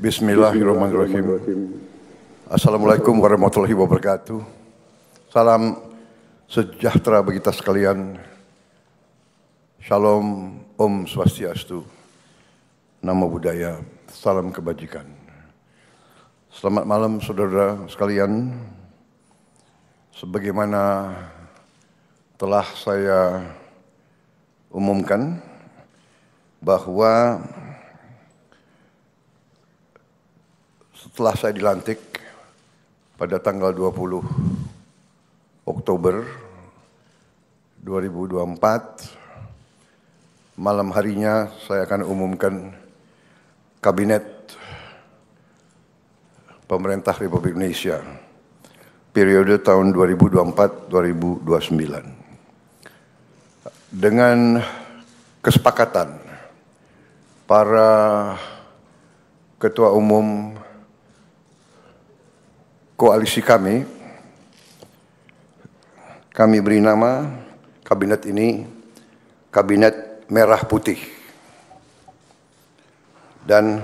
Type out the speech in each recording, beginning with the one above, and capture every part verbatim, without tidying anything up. Bismillahirrahmanirrahim. Assalamualaikum warahmatullahi wabarakatuh. Salam sejahtera bagi kita sekalian. Shalom, Om Swastiastu, Namo Buddhaya, salam kebajikan. Selamat malam saudara sekalian. Sebagaimana telah saya umumkan bahwa setelah saya dilantik pada tanggal dua puluh Oktober dua ribu dua puluh empat, malam harinya saya akan umumkan Kabinet Pemerintah Republik Indonesia periode tahun dua ribu dua puluh empat dua ribu dua puluh sembilan. Dengan kesepakatan para Ketua Umum Koalisi kami, kami beri nama kabinet ini Kabinet Merah Putih. Dan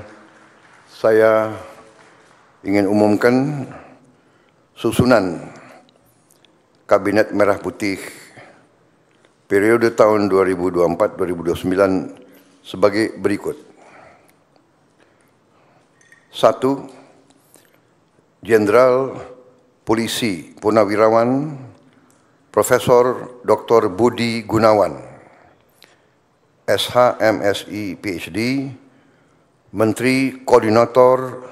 saya ingin umumkan susunan Kabinet Merah Putih periode tahun dua ribu dua puluh empat dua ribu dua puluh sembilan sebagai berikut. Satu, Jenderal Polisi Purnawirawan Profesor Doktor Budi Gunawan, S H M Si P H D, Menteri Koordinator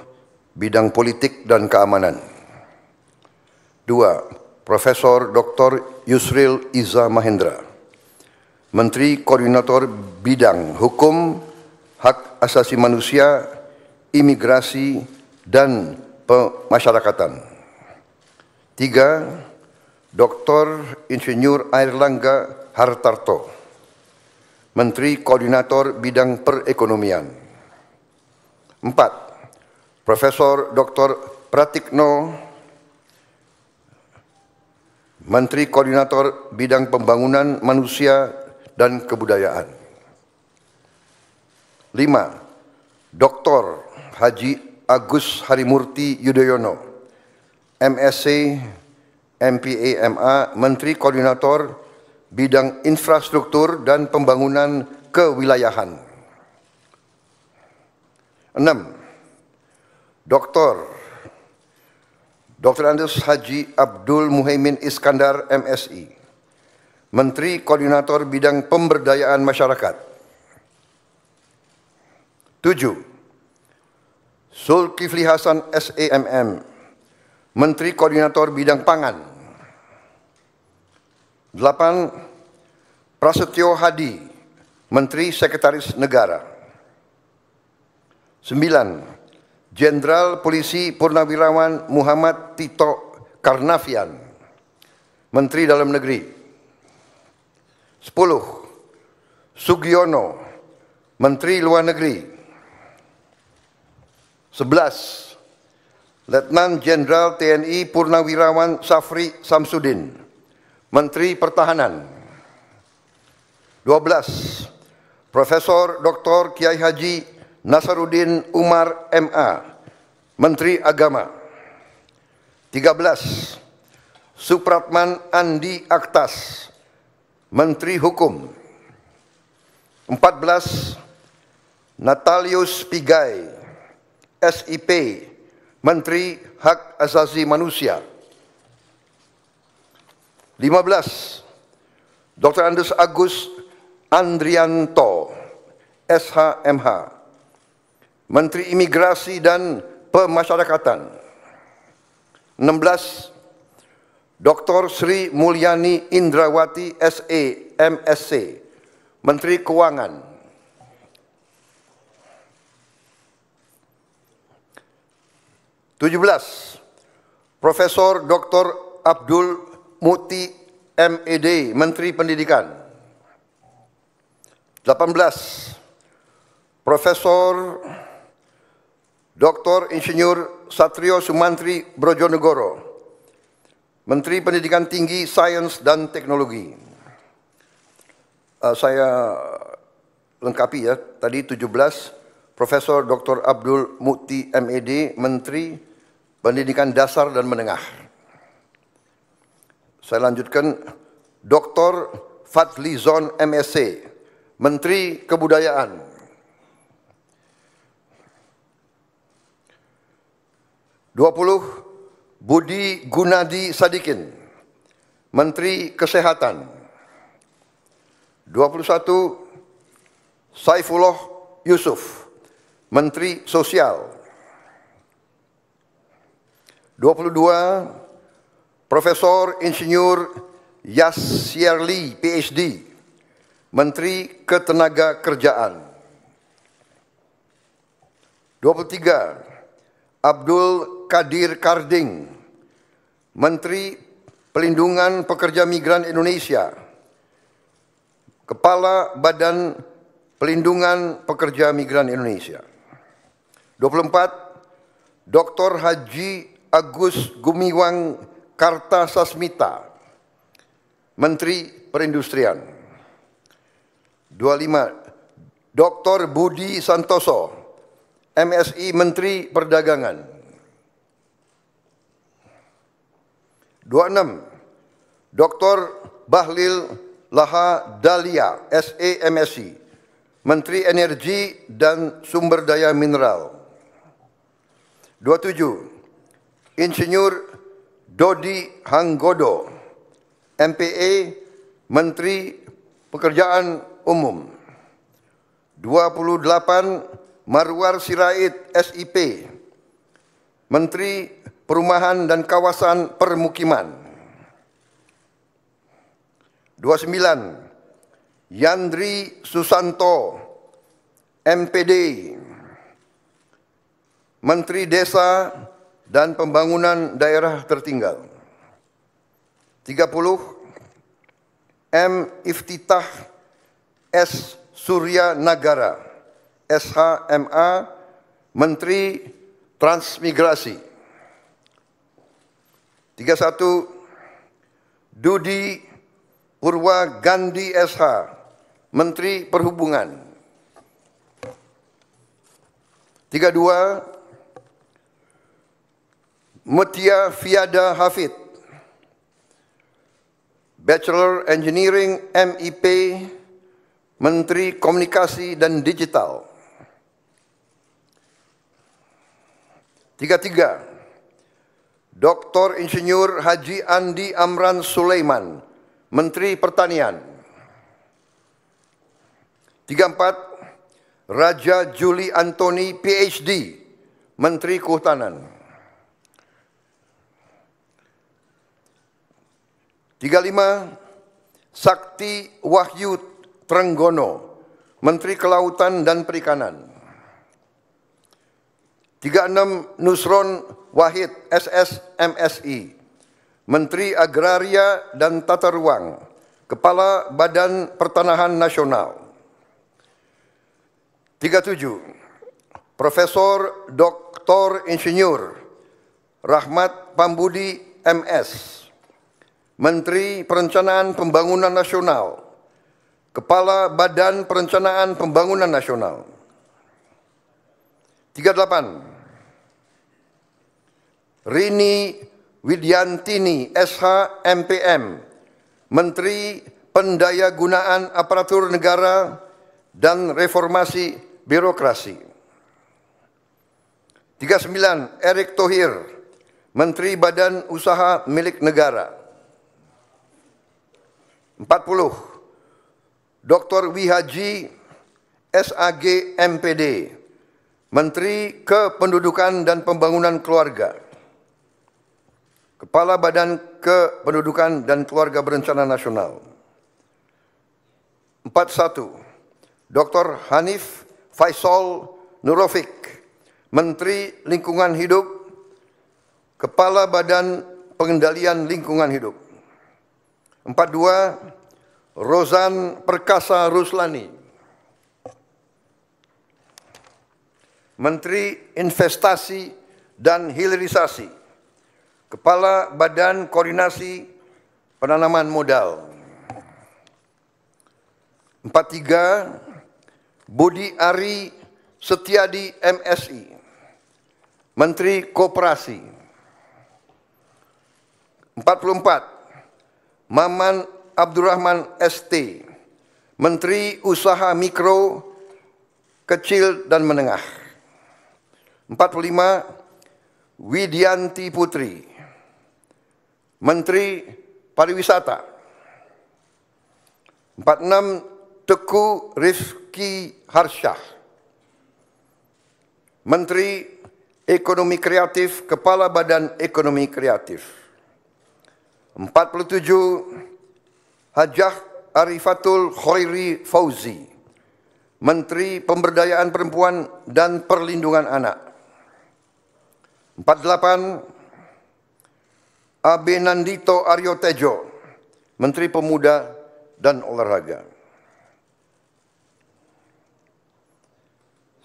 Bidang Politik dan Keamanan. Dua, Profesor Doktor Yusril Iza Mahendra, Menteri Koordinator Bidang Hukum, Hak Asasi Manusia, Imigrasi dan Pemasyarakatan. Tiga, Doktor Insinyur Airlangga Hartarto, Menteri Koordinator Bidang Perekonomian. Empat, Profesor Doktor Pratikno, Menteri Koordinator Bidang Pembangunan Manusia dan Kebudayaan. Lima, Doktor Haji Agus Harimurti Yudhoyono, M Sc, M P A, M A, Menteri Koordinator Bidang Infrastruktur dan Pembangunan Kewilayahan. Enam, Doktor Doktor Andus Haji Abdul Muhaimin Iskandar, M Si, Menteri Koordinator Bidang Pemberdayaan Masyarakat. Tujuh, Sulkifli Hasan S A M M, Menteri Koordinator Bidang Pangan. Delapan, Prasetyo Hadi, Menteri Sekretaris Negara. Sembilan, Jenderal Polisi Purnawirawan Muhammad Tito Karnavian, Menteri Dalam Negeri. Sepuluh, Sugiono, Menteri Luar Negeri. Sebelas, Letnan Jenderal T N I Purnawirawan Safri Samsudin, Menteri Pertahanan. Dua belas, Profesor Doktor Kiai Haji Nasaruddin Umar M A, Menteri Agama. Tiga belas, Supratman Andi Aktas, Menteri Hukum. Empat belas, Natalius Pigai, S I P, Menteri Hak Asasi Manusia. Lima belas, Doktor Andus Agus Andrianto, S H M H, Menteri Imigrasi dan Pemasyarakatan. Enam belas, Doktor Sri Mulyani Indrawati S A, M Sc, Menteri Keuangan. Tujuh belas, Profesor Doktor Abdul Mu'ti M Ed, Menteri Pendidikan. Delapan belas, Profesor Doktor Insinyur Satrio Sumantri Brojonegoro, Menteri Pendidikan Tinggi, Sains dan Teknologi. uh, Saya lengkapi ya, tadi tujuh belas Profesor Doktor Abdul Mu'ti M Ed, Menteri Pendidikan Dasar dan Menengah. Saya lanjutkan, Doktor Fadli Zon M Sc, Menteri Kebudayaan. dua puluh Budi Gunadi Sadikin, Menteri Kesehatan. dua puluh satu Saifullah Yusuf, Menteri Sosial. dua puluh dua Profesor Insinyur Yasirli P H D, Menteri Ketenagakerjaan. dua puluh tiga Abdul Kadir Karding, Menteri Pelindungan Pekerja Migran Indonesia, Kepala Badan Pelindungan Pekerja Migran Indonesia. dua puluh empat Doktor Haji Agus Gumiwang Kartasasmita, Menteri Perindustrian. dua puluh lima Doktor Budi Santoso, M Si, Menteri Perdagangan. dua puluh enam Doktor Bahlil Lahadalia, S A M Si, Menteri Energi dan Sumber Daya Mineral. dua puluh tujuh Insinyur Dodi Hanggodo, M P A, Menteri Pekerjaan Umum. dua puluh delapan Marwar Sirait, S I P, Menteri Perumahan dan Kawasan Permukiman. dua puluh sembilan Yandri Susanto, M P D, Menteri Desa dan Pembangunan Daerah Tertinggal. tiga puluh M Iftitah S Suryanagara, S H M A, Menteri Transmigrasi. tiga puluh satu Dudi Purwa Gandhi S H, Menteri Perhubungan. tiga puluh dua Mutia Fiada Hafid, Bachelor Engineering M I P, Menteri Komunikasi dan Digital. tiga puluh tiga Doktor Insinyur Haji Andi Amran Sulaiman, Menteri Pertanian. tiga puluh empat Raja Juli Antoni P H D, Menteri Kehutanan. tiga puluh lima Sakti Wahyu Trenggono, Menteri Kelautan dan Perikanan. tiga puluh enam Nusron Wahid S S M Si, Menteri Agraria dan Tata Ruang, Kepala Badan Pertanahan Nasional. tiga puluh tujuh Profesor Doktor Insinyur Rahmat Pambudi M S, Menteri Perencanaan Pembangunan Nasional, Kepala Badan Perencanaan Pembangunan Nasional. tiga puluh delapan Rini Widiantini S H M P M, Menteri Pendayagunaan Aparatur Negara dan Reformasi Birokrasi. tiga puluh sembilan Erick Thohir, Menteri Badan Usaha Milik Negara. empat puluh Doktor W. Haji S A G M P D, Menteri Kependudukan dan Pembangunan Keluarga, Kepala Badan Kependudukan dan Keluarga Berencana Nasional. empat puluh satu Doktor Hanif Faisal Nurofik, Menteri Lingkungan Hidup, Kepala Badan Pengendalian Lingkungan Hidup. empat puluh dua Rozan Perkasa Ruslani, Menteri Investasi dan Hilirisasi, Kepala Badan Koordinasi Penanaman Modal. empat puluh tiga Budi Ari Setiadi M Si, Menteri Koperasi. empat puluh empat. Maman Abdurrahman S T, Menteri Usaha Mikro, Kecil dan Menengah. empat puluh lima. Widianti Putri, Menteri Pariwisata. empat puluh enam. Teku Rifki Harsyah, Menteri Ekonomi Kreatif, Kepala Badan Ekonomi Kreatif. empat puluh tujuh. Hajah Arifatul Khairi Fauzi, Menteri Pemberdayaan Perempuan dan Perlindungan Anak. empat puluh delapan. Abe Nandito Aryo Tejo, Menteri Pemuda dan Olahraga.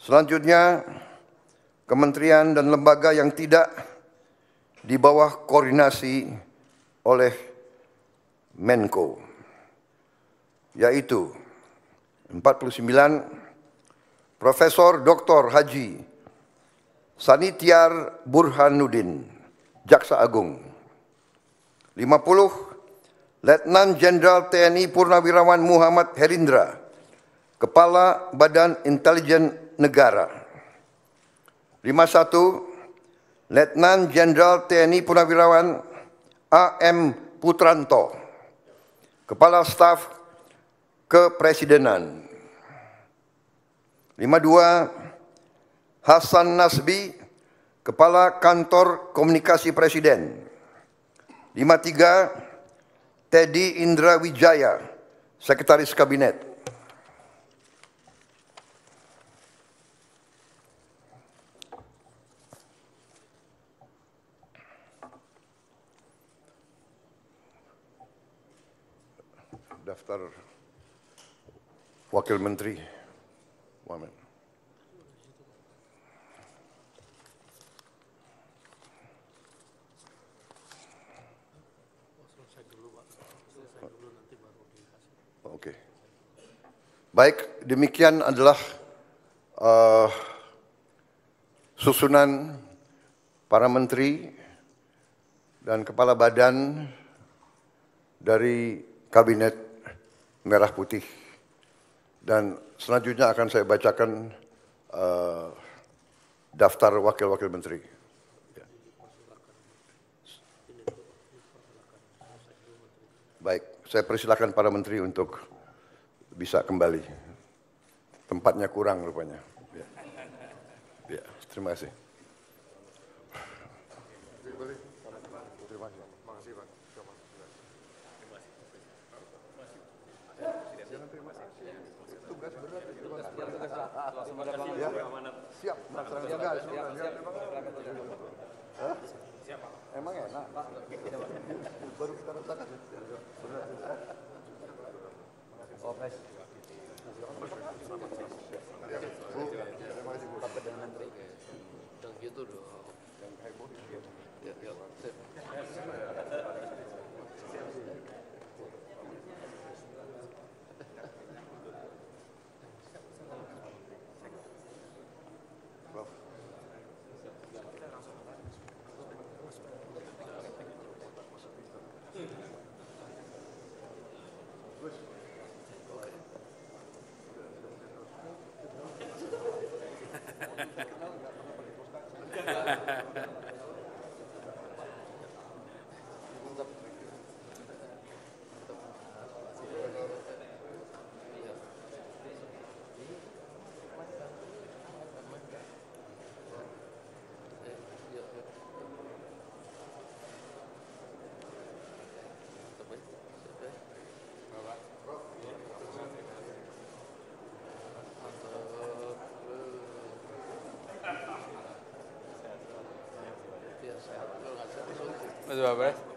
Selanjutnya, kementerian dan lembaga yang tidak di bawah koordinasi oleh Menko, yaitu empat puluh sembilan Profesor Doktor Haji Sanitiar Burhanuddin, Jaksa Agung. lima puluh Letnan Jenderal T N I Purnawirawan Muhammad Herindra, Kepala Badan Intelijen Negara. lima puluh satu Letnan Jenderal T N I Purnawirawan A M Putranto, Kepala Staf Kepresidenan. lima puluh dua Hasan Nasbi, Kepala Kantor Komunikasi Presiden. lima puluh tiga Teddy Indra Wijaya, Sekretaris Kabinet. Daftar Wakil Menteri. Wamen. Oke. Okay. Baik, demikian adalah uh, susunan para menteri dan kepala badan dari Kabinet Merah Putih, dan selanjutnya akan saya bacakan uh, daftar wakil-wakil menteri. Ya. Baik, saya persilakan para menteri untuk bisa kembali. Tempatnya kurang rupanya. Ya, ya, terima kasih. Siap, emang enak. Baru kita rasakan. Mas Bapak.